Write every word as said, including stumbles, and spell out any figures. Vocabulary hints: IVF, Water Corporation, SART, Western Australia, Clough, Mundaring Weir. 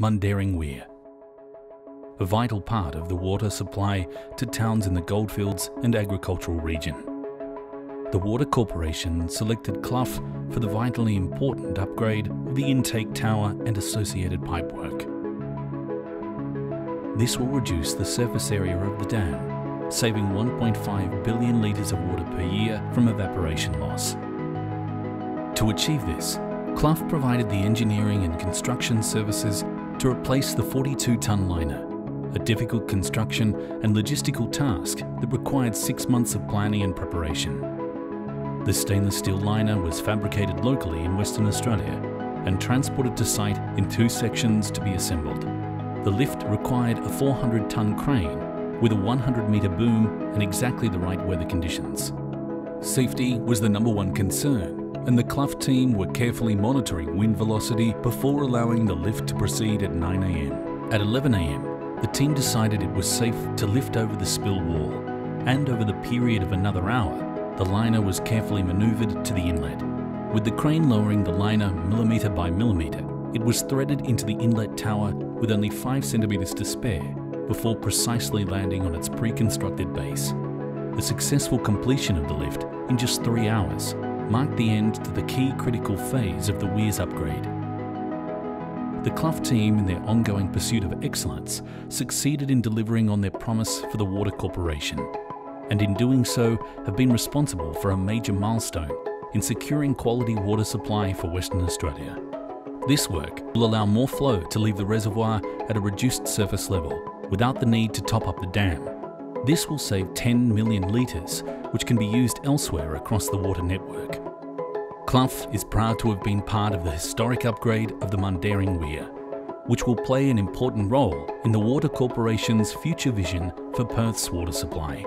Mundaring Weir, a vital part of the water supply to towns in the goldfields and agricultural region. The Water Corporation selected Clough for the vitally important upgrade of the intake tower and associated pipework. This will reduce the surface area of the dam, saving one point five billion litres of water per year from evaporation loss. To achieve this, Clough provided the engineering and construction services to replace the forty-two ton liner, a difficult construction and logistical task that required six months of planning and preparation. The stainless steel liner was fabricated locally in Western Australia and transported to site in two sections to be assembled. The lift required a four hundred ton crane with a one hundred metre boom and exactly the right weather conditions. Safety was the number one concern, and the Clough team were carefully monitoring wind velocity before allowing the lift to proceed at nine A M. At eleven A M, the team decided it was safe to lift over the spill wall, and over the period of another hour, the liner was carefully manoeuvred to the inlet. With the crane lowering the liner millimetre by millimetre, it was threaded into the inlet tower with only five centimetres to spare before precisely landing on its pre-constructed base. The successful completion of the lift in just three hours marked the end to the key critical phase of the Weir's upgrade. The Clough team, in their ongoing pursuit of excellence, succeeded in delivering on their promise for the Water Corporation, and in doing so have been responsible for a major milestone in securing quality water supply for Western Australia. This work will allow more flow to leave the reservoir at a reduced surface level without the need to top up the dam. This will save ten million litres, which can be used elsewhere across the water network. Clough is proud to have been part of the historic upgrade of the Mundaring Weir, which will play an important role in the Water Corporation's future vision for Perth's water supply.